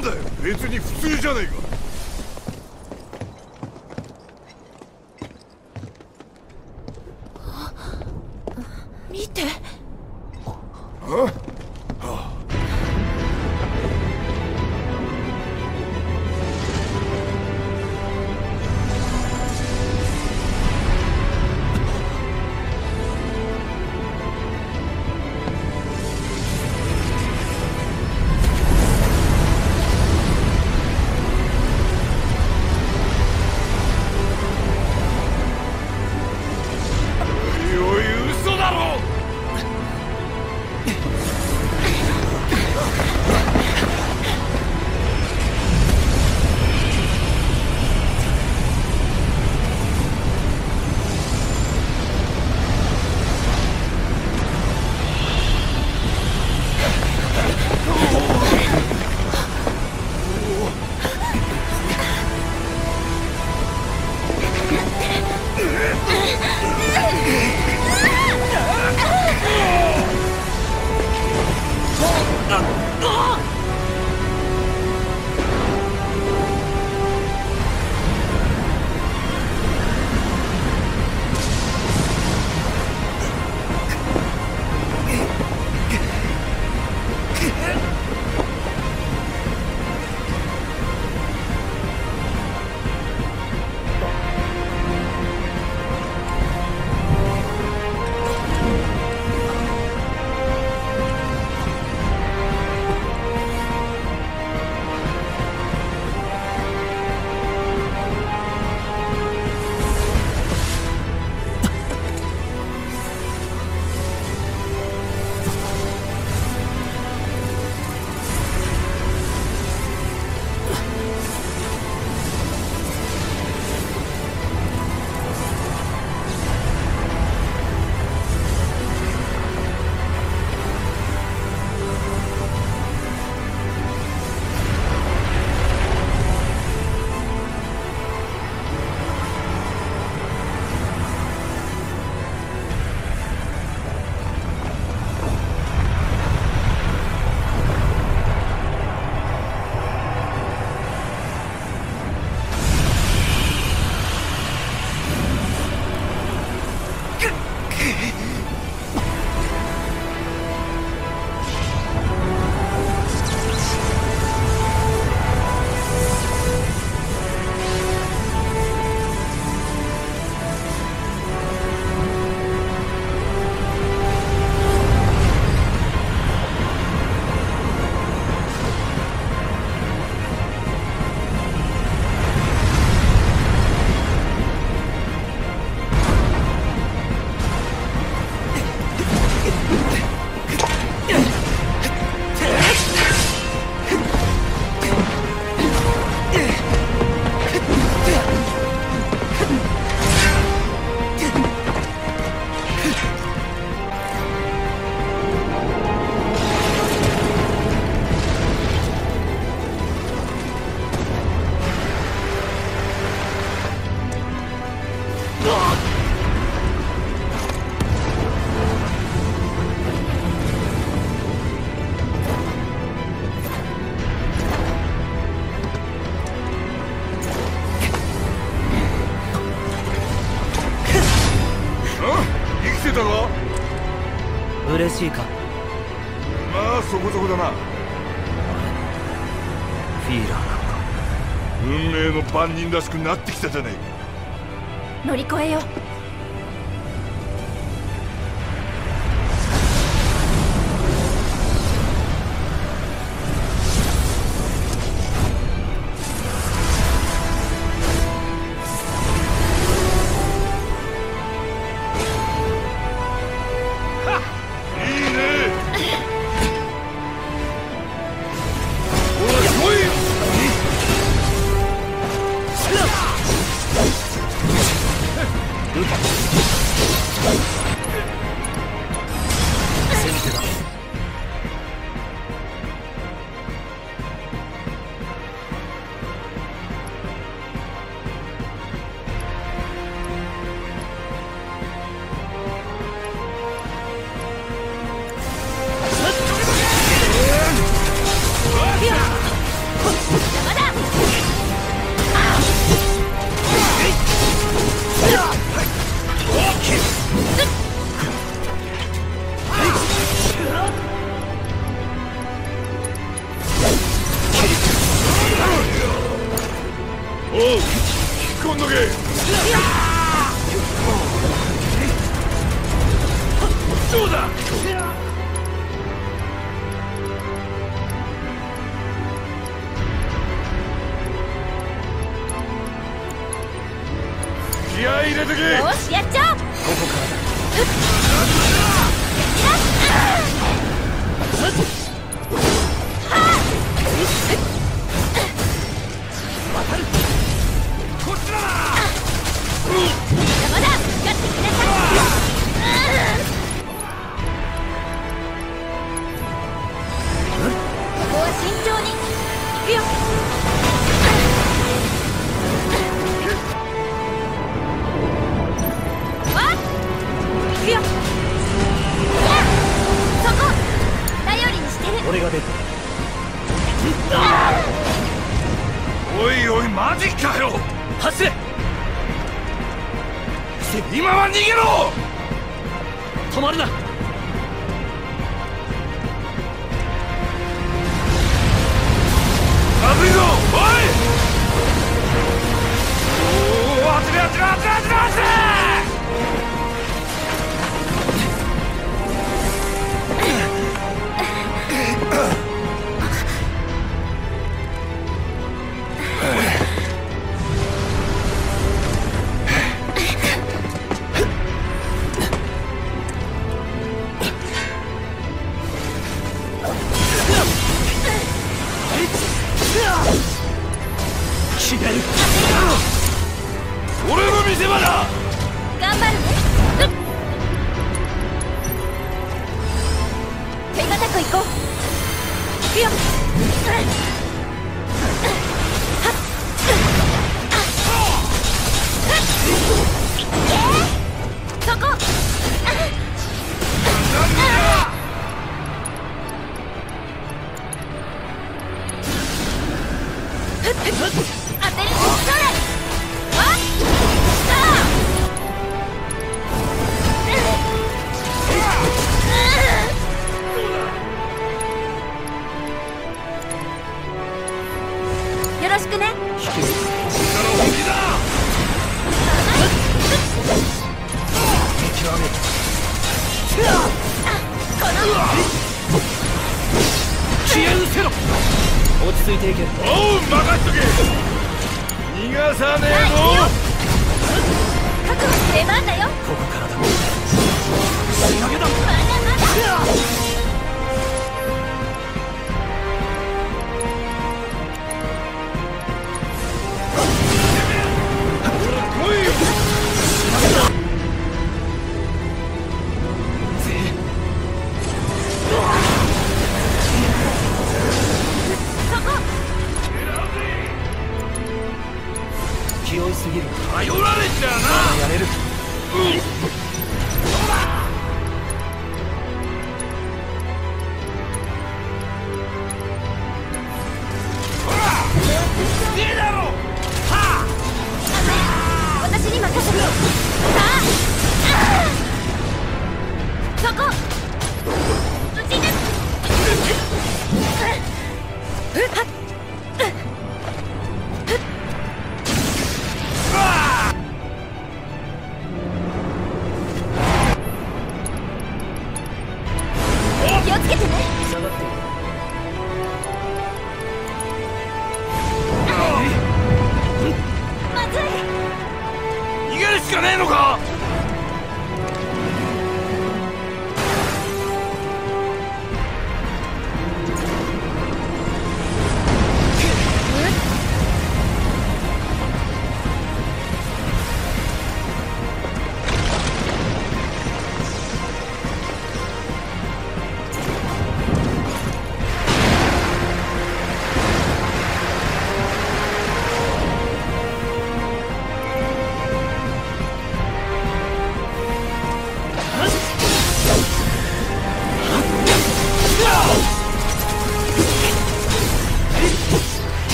なんだよ、別に普通じゃねえか。見て。ああ。嬉しいか。まあそこそこだな。フィーラーなんか運命の番人らしくなってきたじゃねえ。乗り越えよう。受うだ。気合い入れてけ。よし、やっちゃう。ここからだ。やっ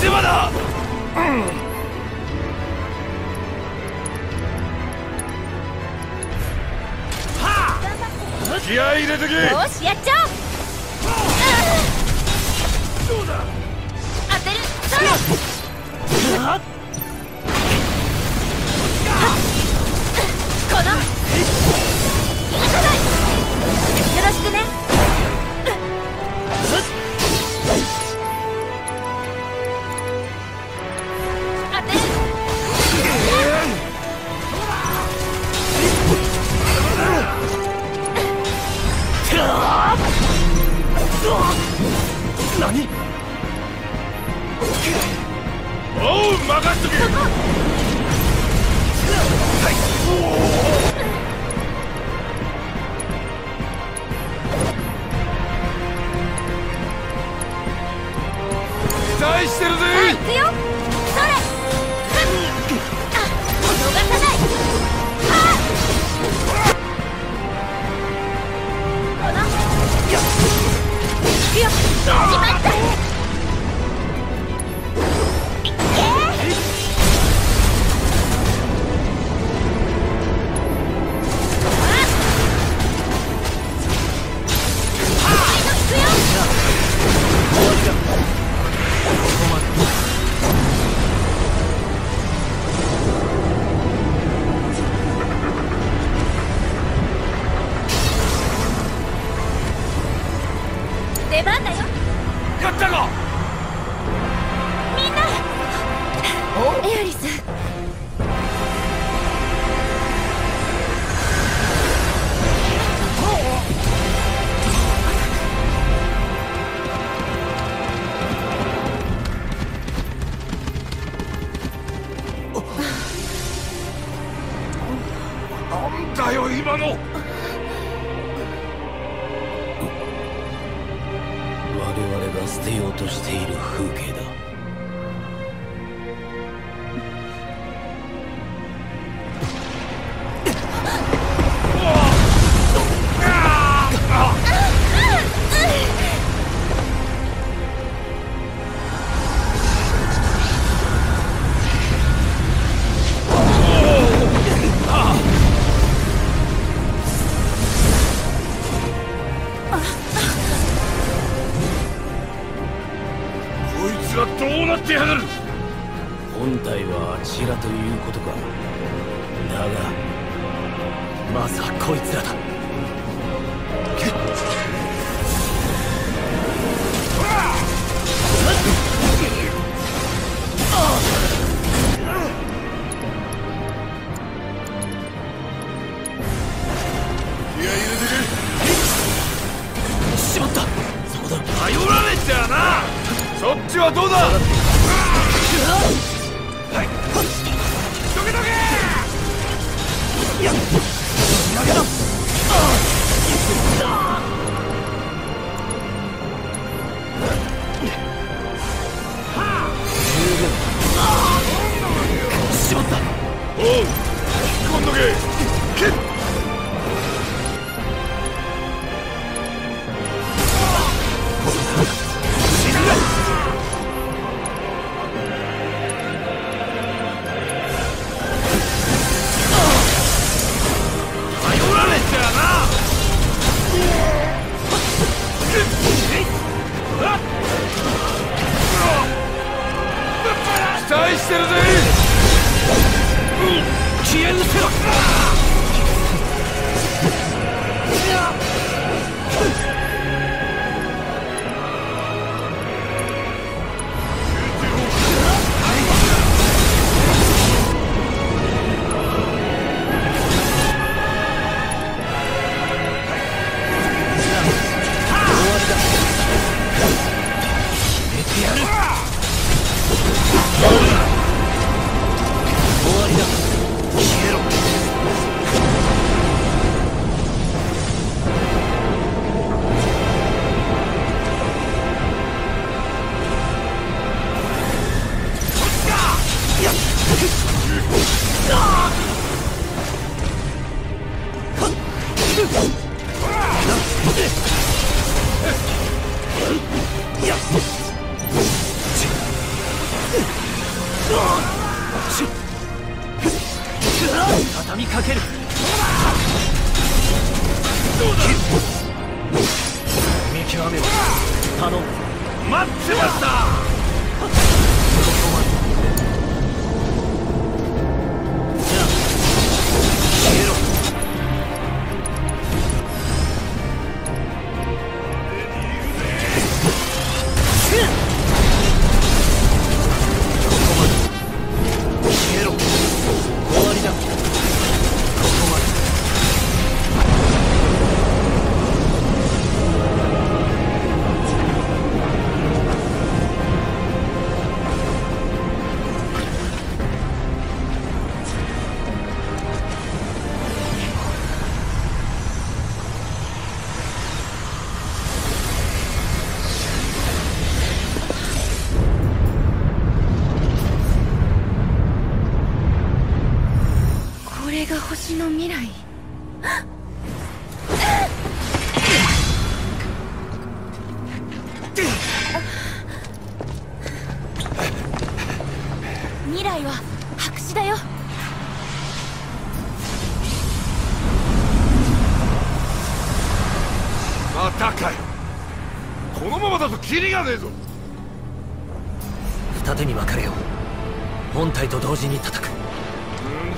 島だ。気合い入れてけ。よし、やっちゃう。どうだ。当てる。それ。はっ。この。逃がさない。よろしくね。何？おう、任せとけ。期待してるぜ。はい、行くよ。それ。あ、逃さない。行くよ。決まった。出番だよ。やったか。みんな。エアリス。なんだよ今の。捨てようとしている風景だ。本体はあちらということか。だがまずはこいつらだ。いや、入れてく。しまった。そこだ。頼られちゃうな。そっちはどうだ。終わりだ。消えろ。かける。見極めろ。頼む。待ってました。キリがねえぞ。二手に分かれよう。本体と同時に叩くん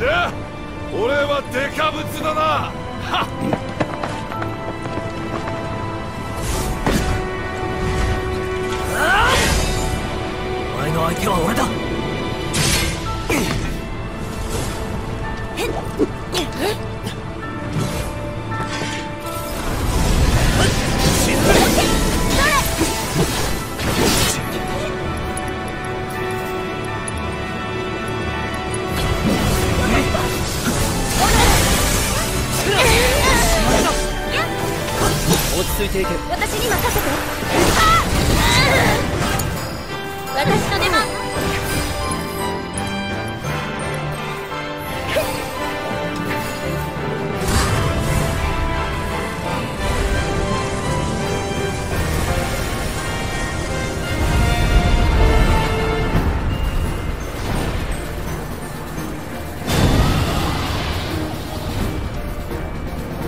じゃ。俺はデカブツだな。はっお前の相手は俺だ。私に任せて。私の出番。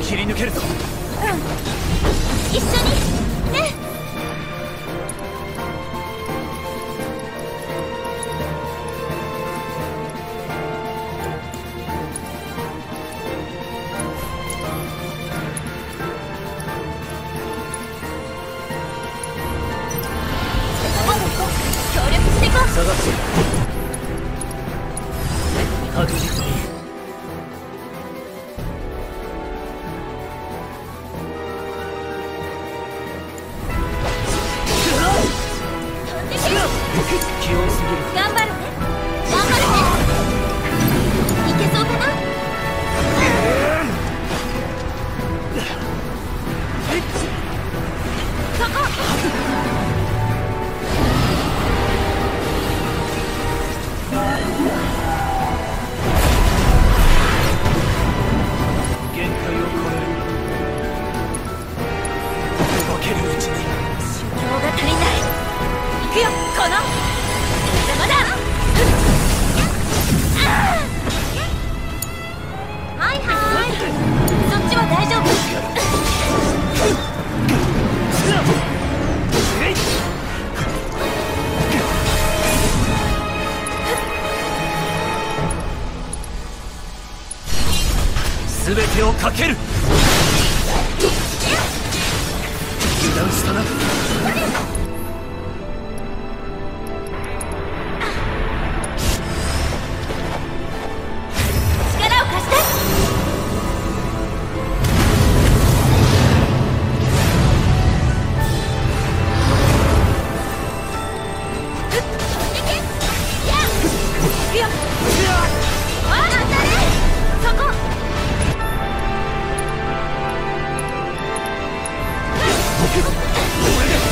切り抜けるぞ。一緒にね。協力していこう。探す。確実に。かける。油断したな。力を貸して。いくよ。当たれ。そこ。Get him!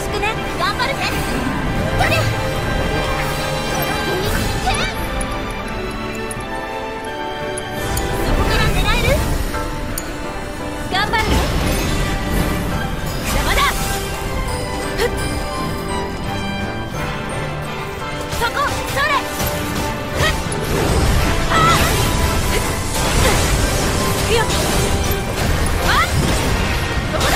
ろしくね。頑張るね。それそこから狙える。頑張るね。邪魔だ。そこそれ。行くよ。そこだ。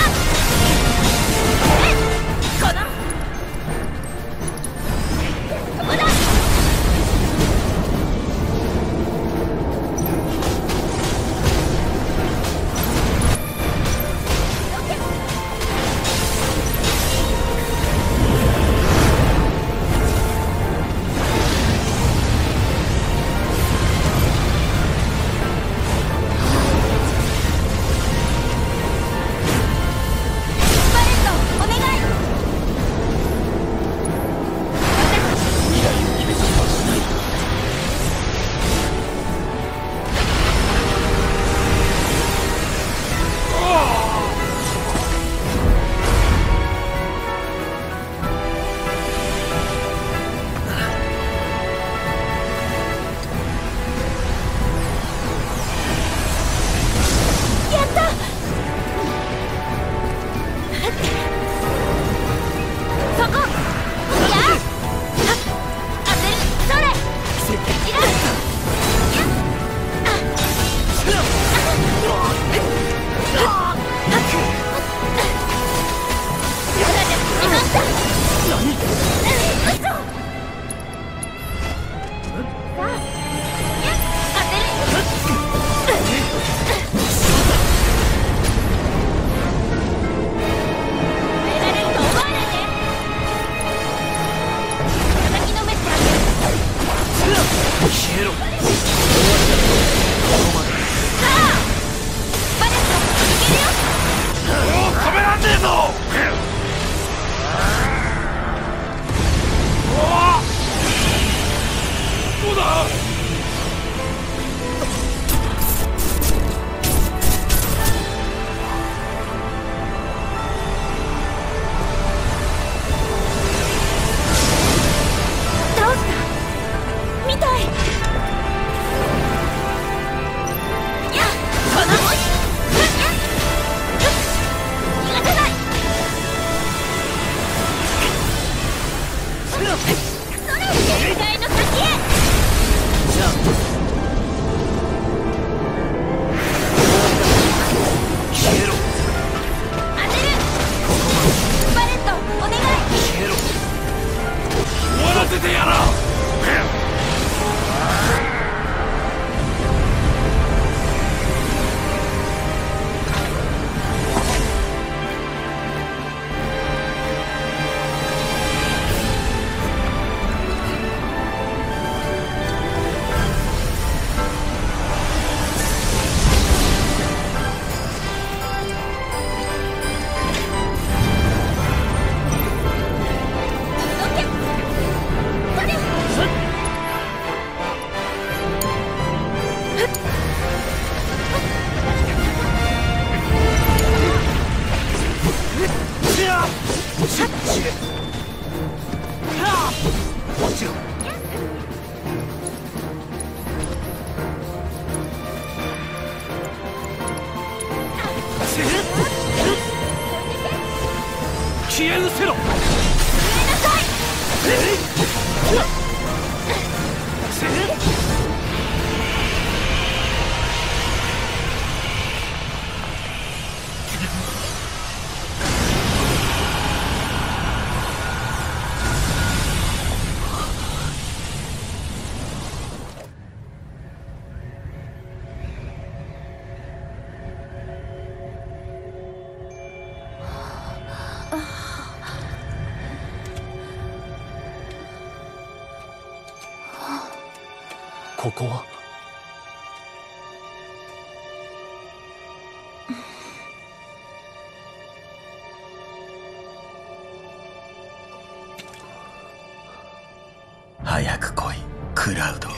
ここは早く来い、クラウド。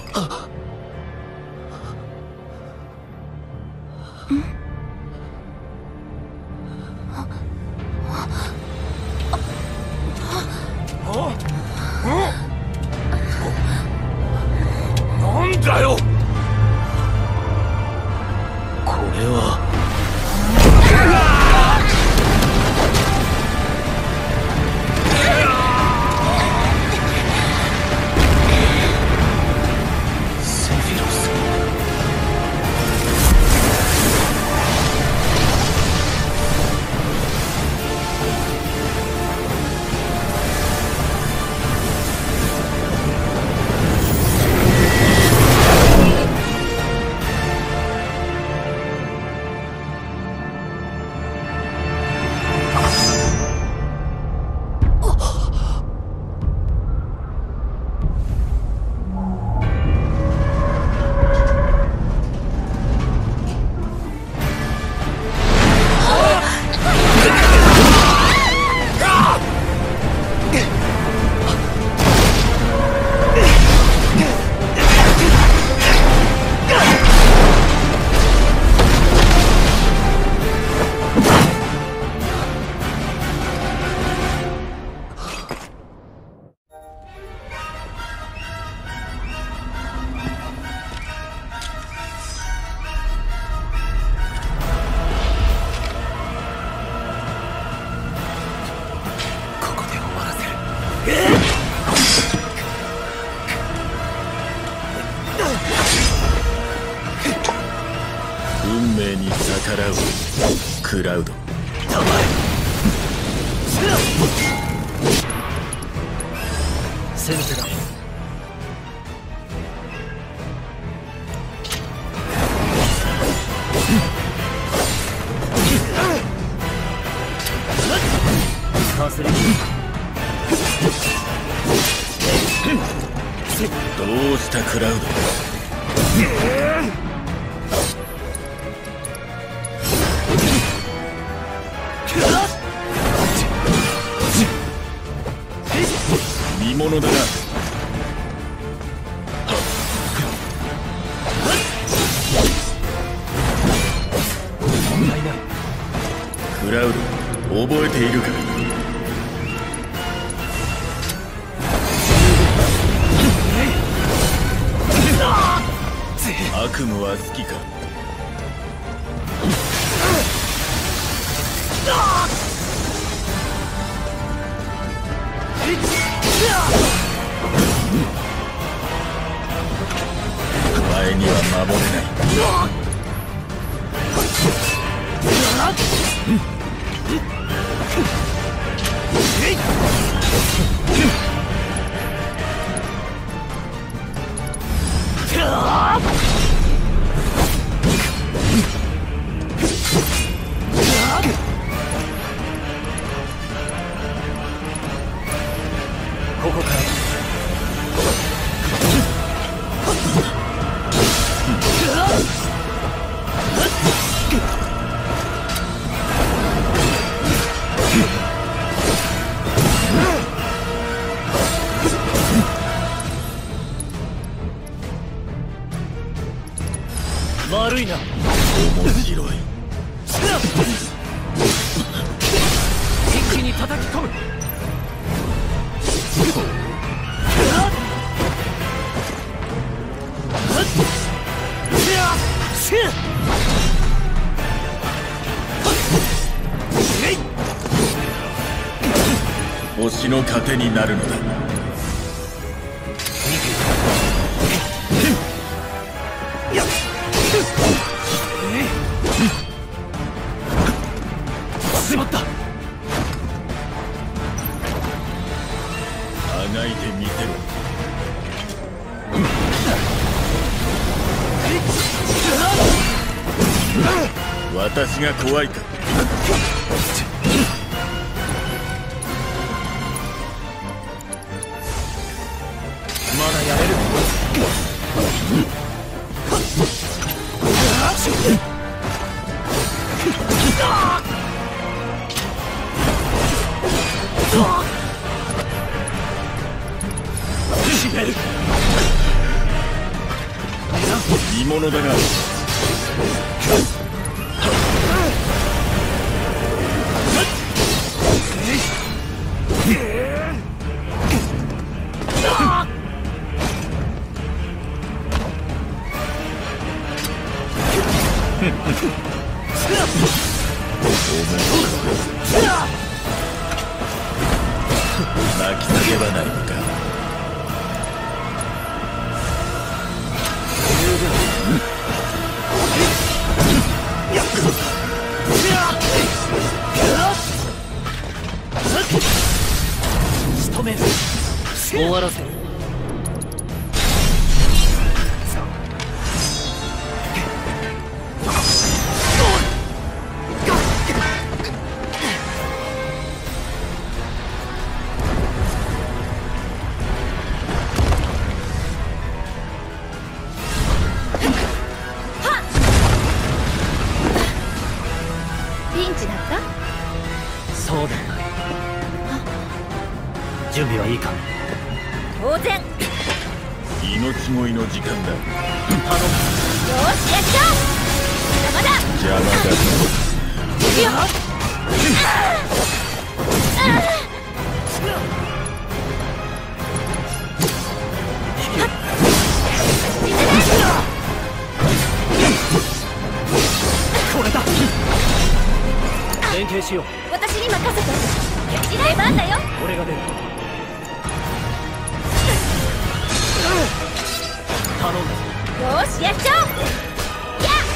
クラウド。先手だ。どうしたクラウド。見物だな。クラウド、覚えているか。悪夢は好きか。お前には守れない。ここから悪いな。面白い。一気に叩き込む。星の糧になるのだ。泣いてみてろ。私が怖いか。まだやれる。見物だが泣き叫ばないのか。終わらせる。ピンチだった。そうだな。準備はいいか。当然。命乞いの時間だ。頼む。よし、やっちゃう。まだまだ。邪魔だ。いくよ。これだ。連携しよう。私に任せて。出番だよ。俺が出る。よし、やっちゃおう。やっ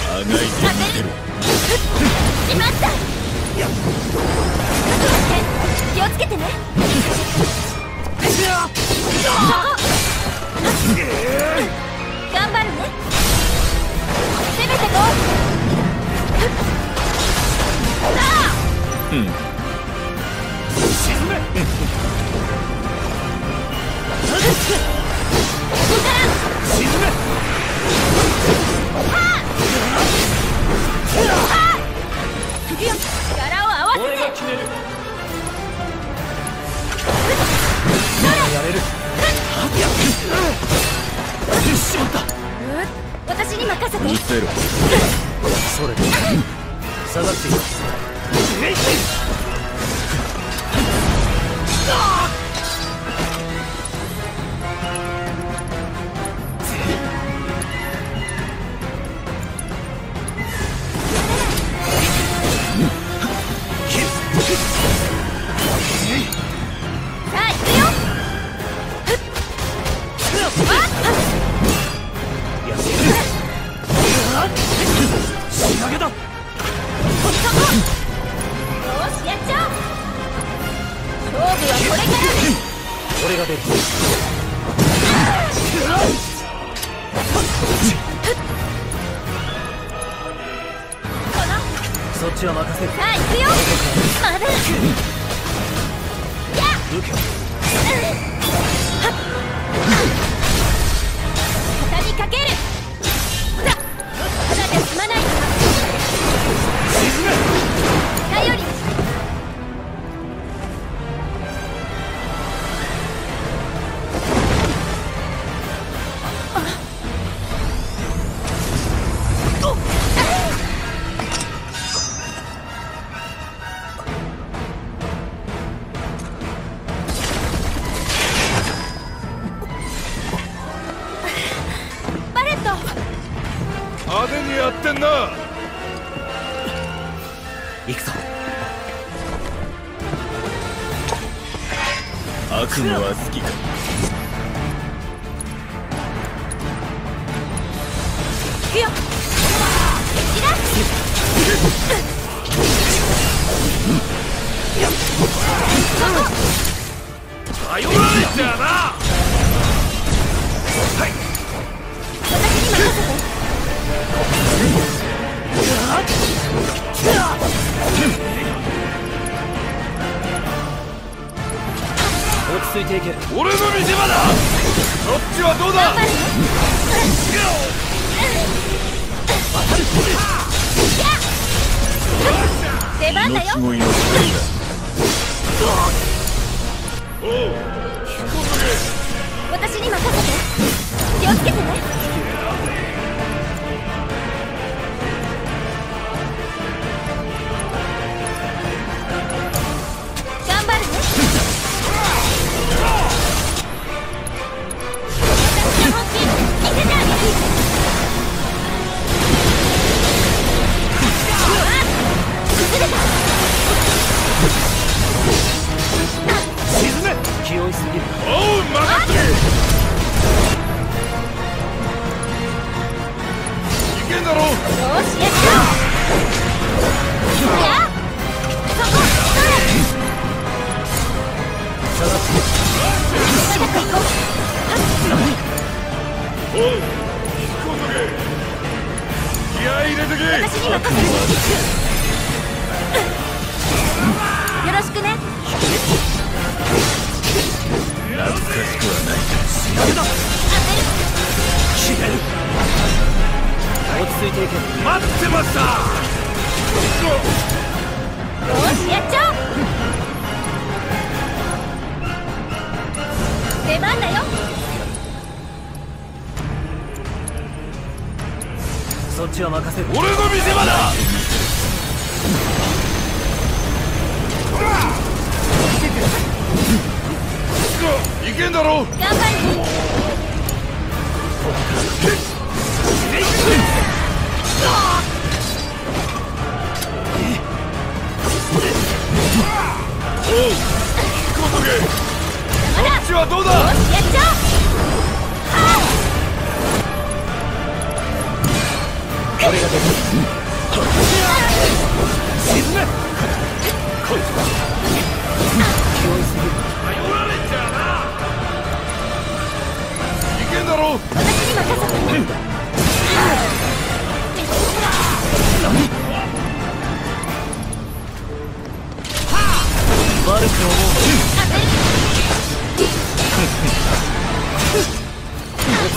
落ち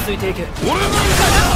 着いていけ。俺は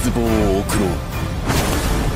絶望を送ろう。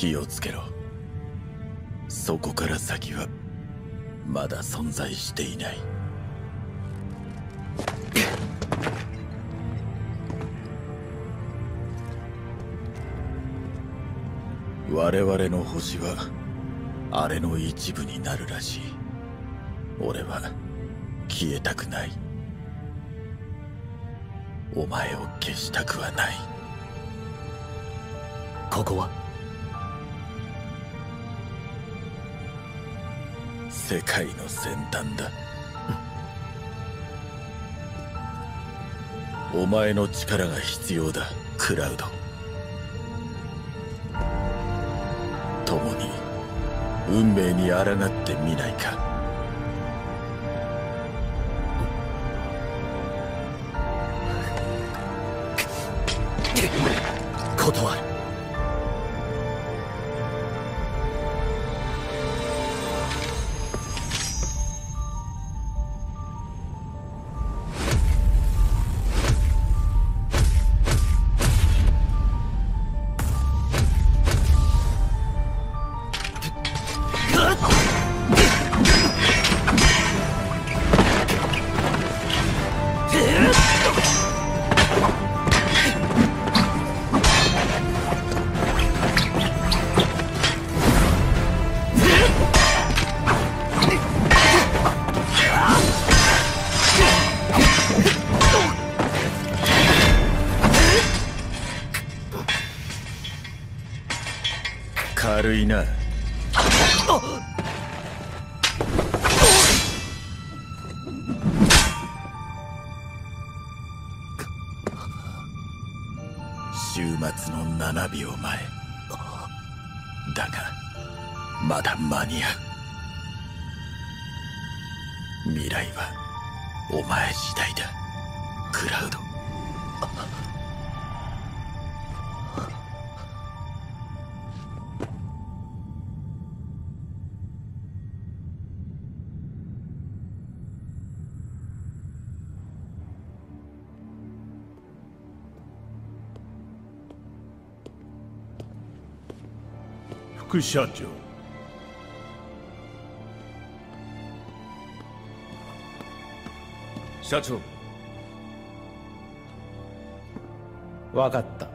気をつけろ。そこから先はまだ存在していない。我々の星はあれの一部になるらしい。俺は消えたくない。お前を消したくはない。ここは世界の先端だ。お前の力が必要だ、クラウド。共に運命に抗ってみないか。断る。軽いな。終末の7秒前だがまだ間に合う。未来はお前次第だ、クラウド。副社長。社長。分かった。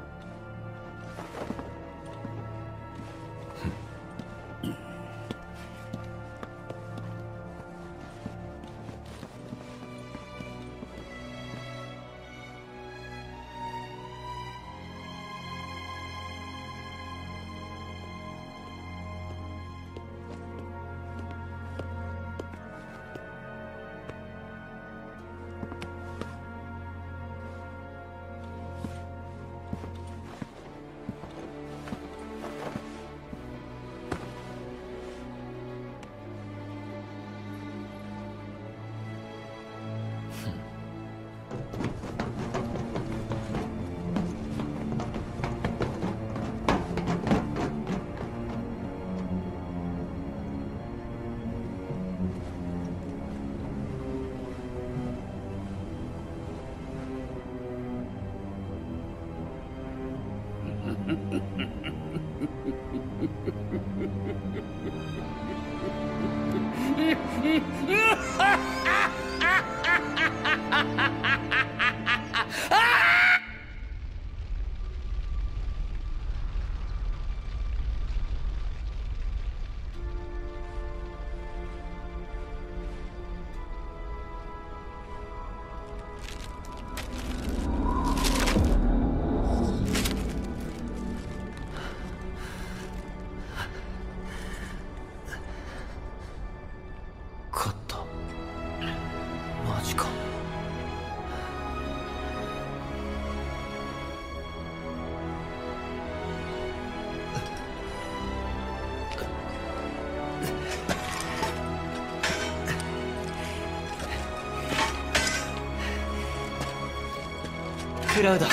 クラウド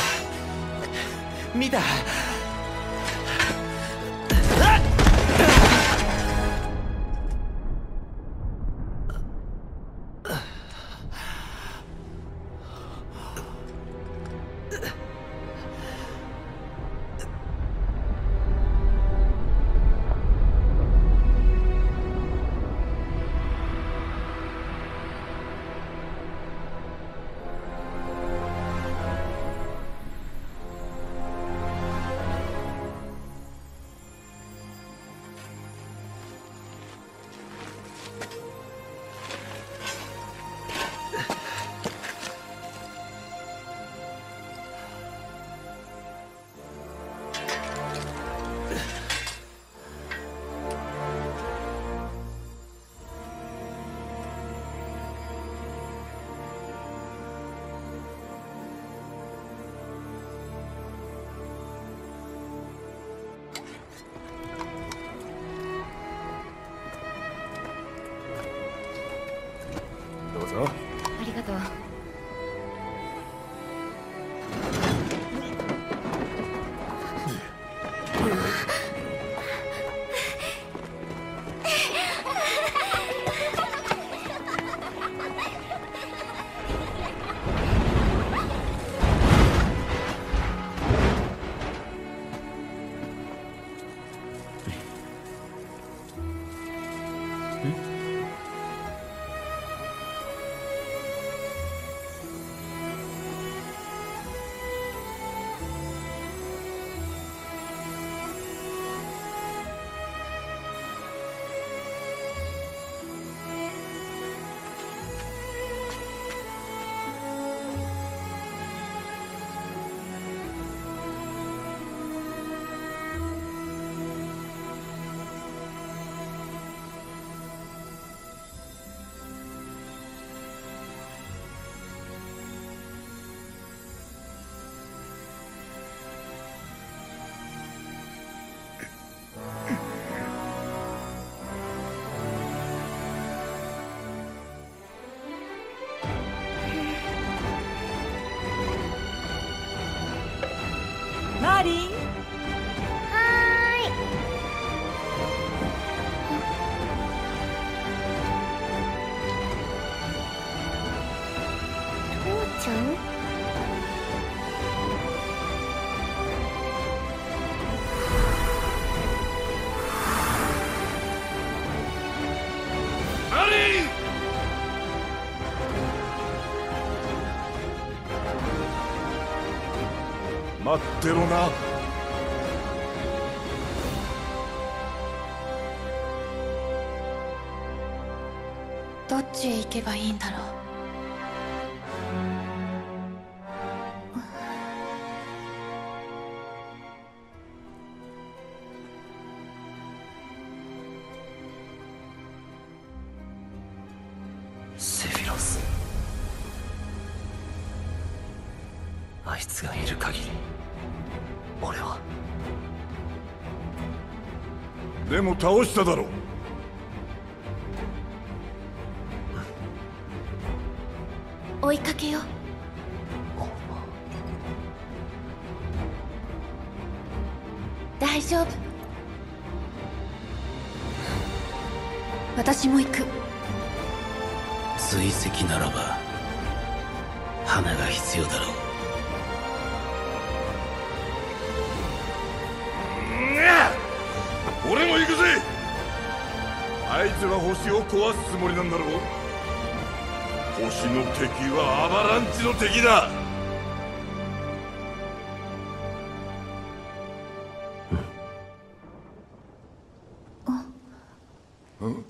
見た。ありがとう。待ってろな。どっちへ行けばいいんだろう。セフィロス、あいつがいる限り俺は。でも倒しただろう。追いかけよう。大丈夫、私も行く。追跡ならば花が必要だろう。俺も行くぜ。あいつは星を壊すつもりなんだろう。星の敵はアバランチの敵だ。うん。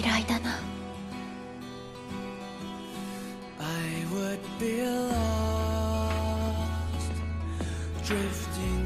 嫌いだな。I would be lost, drifting